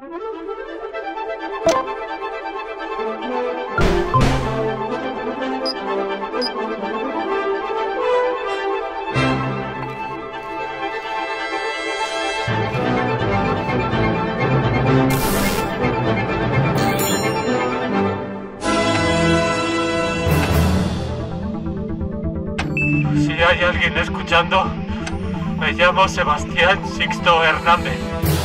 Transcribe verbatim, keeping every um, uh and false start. Si hay alguien escuchando, me llamo Sebastián Sixto Hernández.